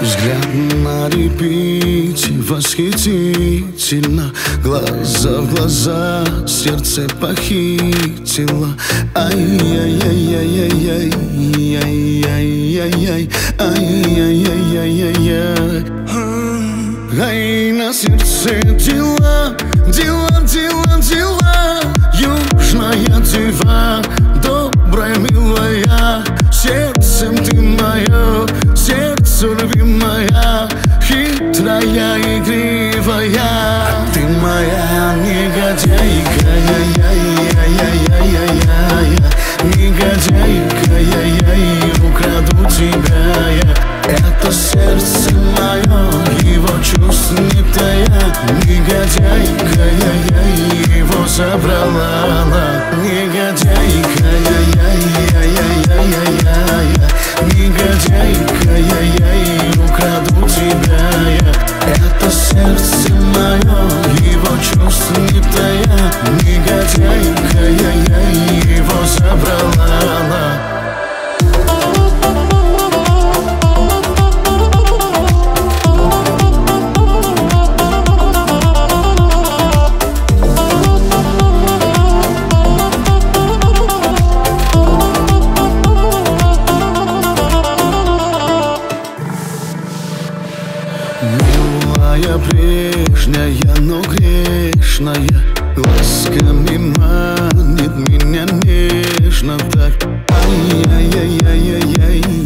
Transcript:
Взгляд на репите, восхитительно, глаза в глаза, сердце похитило. Ай-яй-яй-яй-яй-яй-яй-яй-яй, ай-яй-яй-яй-яй-яй. Ай, на сердце дела, дела, дела, дела. Южная дева, добрая, милая, сердцем ты мое, сердце любимая, хитрая, игривая. А ты моя негодяйка, я-я-я-я-я-я-я-я, негодяйка, я-я-я, украду тебя я. Это сердце мое, его чувств не тая, негодяйка, я-я-я, его забрала она. Негодяйка, я-я-я-я-я-я-я-я, негодяйка, я-я-я, украду тебя я. Это сердце мое, его чувств не тая, негодяйка, я-я-я, его забрала она. Милая, прежняя, но грешная, глазками манит меня нежно так. Ай-яй-яй-яй-яй-яй.